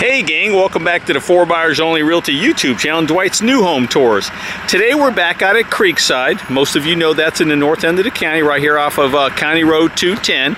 Hey gang, welcome back to the Four Buyers Only Realty YouTube channel, Dwight's New Home Tours. Today we're back out at Creekside. Most of you know that's in the north end of the county, right here off of County Road 210.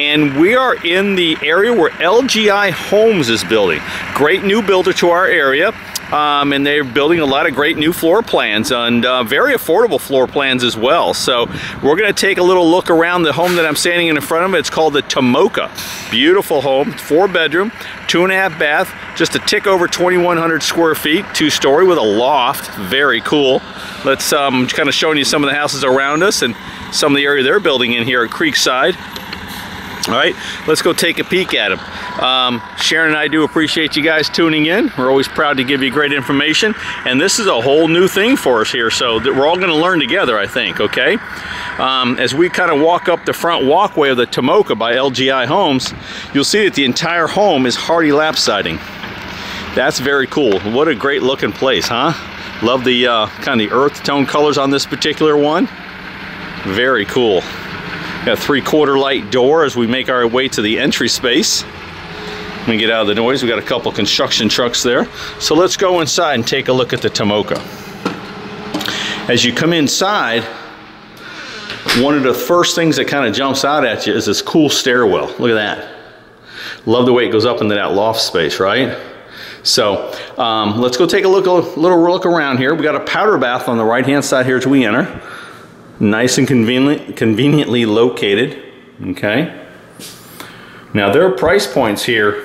And we are in the area where LGI Homes is building. Great new builder to our area. And they're building a lot of great new floor plans and very affordable floor plans as well. So we're going to take a little look around the home that I'm standing in front of. It's called the Tomoka. Beautiful home, 4 bedroom, 2.5 bath, just a tick over 2,100 square feet, 2-story with a loft. Very cool. Let's kind of showing you some of the houses around us and some of the area they're building in here at Creekside. All right, let's go take a peek at them. Sharon and I do appreciate you guys tuning in. We're always proud to give you great information. And this is a whole new thing for us here, so that we're all going to learn together, I think, okay? As we kind of walk up the front walkway of the Tomoka by LGI Homes, you'll see that the entire home is hardy lap siding. That's very cool. What a great looking place, huh? Love the kind of the earth tone colors on this particular one. Very cool. Got a 3/4 light door as we make our way to the entry space. Let me get out of the noise. We got a couple construction trucks there. So let's go inside and take a look at the Tomoka. As you come inside, one of the first things that kind of jumps out at you is this cool stairwell. Look at that. Love the way it goes up into that loft space, right? So let's go take a little look around here. We got a powder bath on the right hand side here as we enter. Nice and conveniently located, okay? Now there are price points here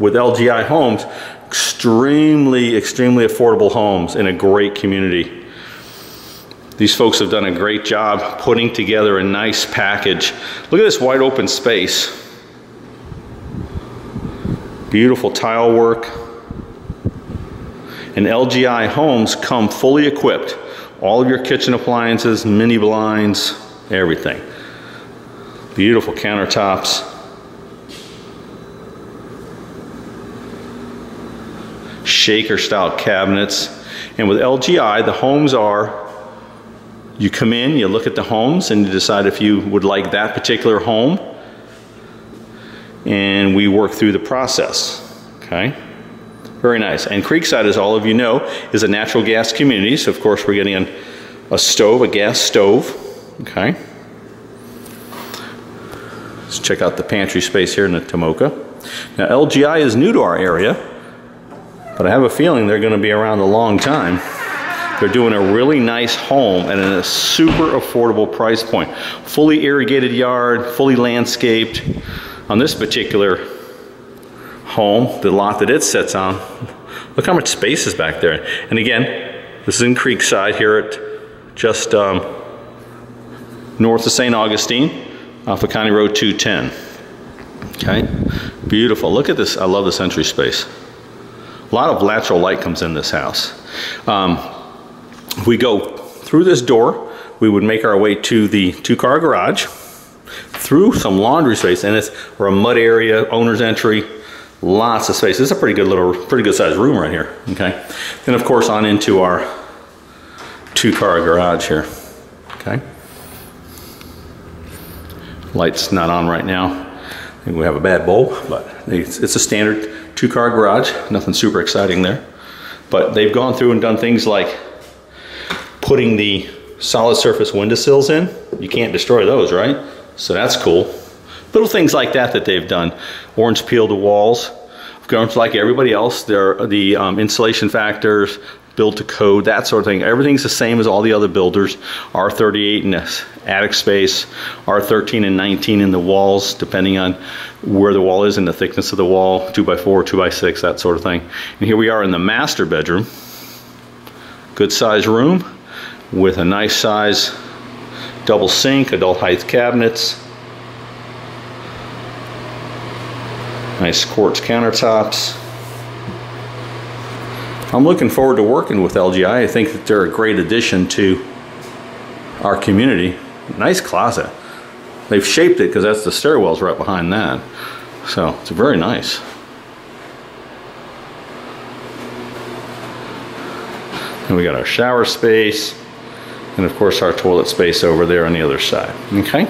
with LGI Homes, extremely affordable homes in a great community. These folks have done a great job putting together a nice package. Look at this wide open space. Beautiful tile work. And LGI Homes come fully equipped. All of your kitchen appliances, mini blinds, everything. Beautiful countertops. Shaker style cabinets. And with LGI, the homes are, you come in, you look at the homes and you decide if you would like that particular home. And we work through the process, okay? Very nice. And Creekside, as all of you know, is a natural gas community. So, of course, we're getting a stove, a gas stove. Okay. Let's check out the pantry space here in the Tomoka. Now, LGI is new to our area, but I have a feeling they're going to be around a long time. They're doing a really nice home at a super affordable price point. Fully irrigated yard, fully landscaped. On this particular home, the lot that it sits on, look how much space is back there. And again, this is in Creekside here at just north of St. Augustine off of County Road 210. Okay, beautiful. Look at this. I love this entry space. A lot of lateral light comes in this house. If we go through this door, we would make our way to the 2-car garage, through some laundry space, and it's or a mud area, owner's entry. Lots of space. This is a pretty good sized room right here. Okay. Then of course on into our 2-car garage here. Okay. Light's not on right now. I think we have a bad bulb, but it's a standard 2-car garage. Nothing super exciting there. But they've gone through and done things like putting the solid surface windowsills in. You can't destroy those, right? So that's cool. Little things like that that they've done. Orange peel to walls. Of course, like everybody else, the insulation factors, build to code, that sort of thing. Everything's the same as all the other builders. R38 in the attic space, R13 and 19 in the walls, depending on where the wall is and the thickness of the wall, 2x4, 2x6, that sort of thing. And here we are in the master bedroom. Good size room with a nice size double sink, adult height cabinets. Nice quartz countertops. I'm looking forward to working with LGI. I think that they're a great addition to our community. Nice closet. They've shaped it because that's the stairwells right behind that. So it's very nice. And we got our shower space and of course our toilet space over there on the other side. Okay.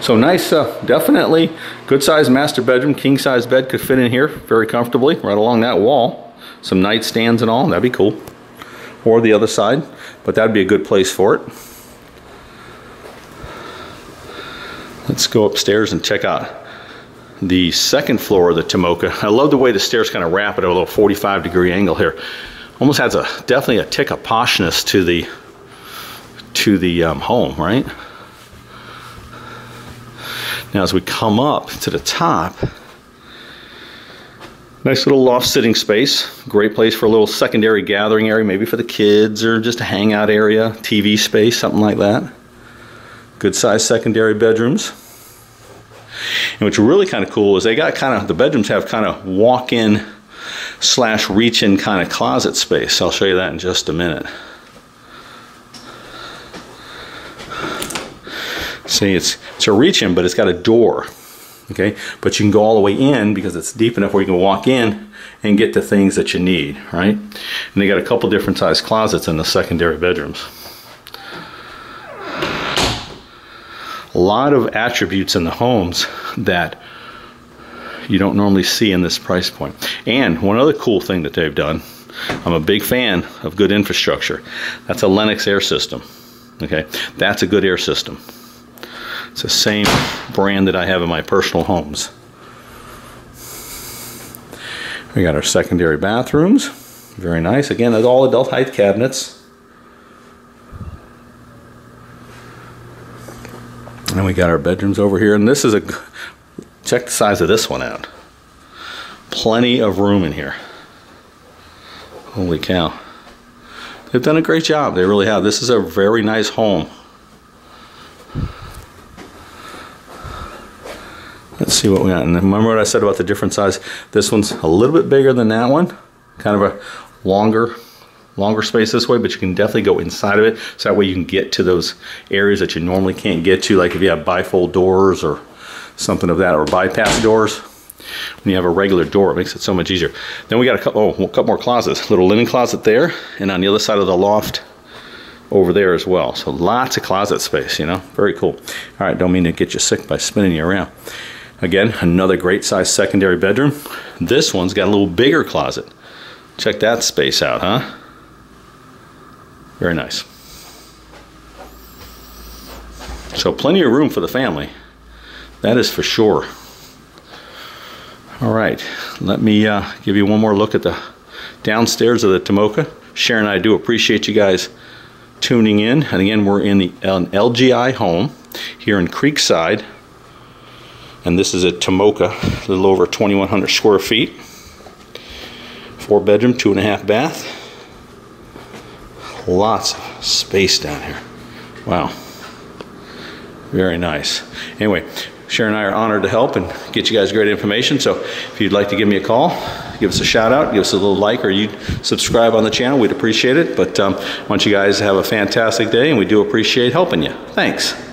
So nice, definitely good sized master bedroom. King size bed could fit in here very comfortably right along that wall. Some nightstands and all, that'd be cool. Or the other side, but that'd be a good place for it. Let's go upstairs and check out the second floor of the Tomoka. I love the way the stairs kind of wrap it at a little 45-degree angle here. Almost has a definitely a tick of poshness to the home, right? Now as we come up to the top, nice little loft sitting space. Great place for a little secondary gathering area, maybe for the kids or just a hangout area, TV space, something like that. Good sized secondary bedrooms. And what's really kind of cool is they got kind of, the bedrooms have kind of walk-in slash reach-in kind of closet space. I'll show you that in just a minute. See, it's a reach-in, but it's got a door, okay? But you can go all the way in because it's deep enough where you can walk in and get the things that you need, right? And they got a couple different size closets in the secondary bedrooms. A lot of attributes in the homes that you don't normally see in this price point. And one other cool thing that they've done, I'm a big fan of good infrastructure. That's a Lennox air system, okay? That's a good air system. It's the same brand that I have in my personal homes. We got our secondary bathrooms, very nice. Again, that's all adult height cabinets. And we got our bedrooms over here, and this is a, check the size of this one out. Plenty of room in here. Holy cow. They've done a great job, they really have. This is a very nice home. Let's see what we got, and remember what I said about the different size? This one's a little bit bigger than that one. Kind of a longer space this way, but you can definitely go inside of it, so that way you can get to those areas that you normally can't get to, like if you have bifold doors or something of that, or bypass doors. When you have a regular door, it makes it so much easier. Then we got a couple more closets. Little linen closet there, and on the other side of the loft over there as well. So lots of closet space, you know, very cool. All right, don't mean to get you sick by spinning you around. Again, another great size secondary bedroom. This one's got a little bigger closet. Check that space out, huh? Very nice. So plenty of room for the family. That is for sure. All right, let me give you one more look at the downstairs of the Tomoka. Sharon and I do appreciate you guys tuning in. And again, we're in an LGI home here in Creekside. And this is a Tomoka, a little over 2,100 square feet. 4 bedroom, 2.5 bath. Lots of space down here. Wow, very nice. Anyway, Sharon and I are honored to help and get you guys great information. So if you'd like to give me a call, give us a shout out, give us a little like, or you subscribe on the channel, we'd appreciate it. But I want you guys to have a fantastic day, and we do appreciate helping you. Thanks.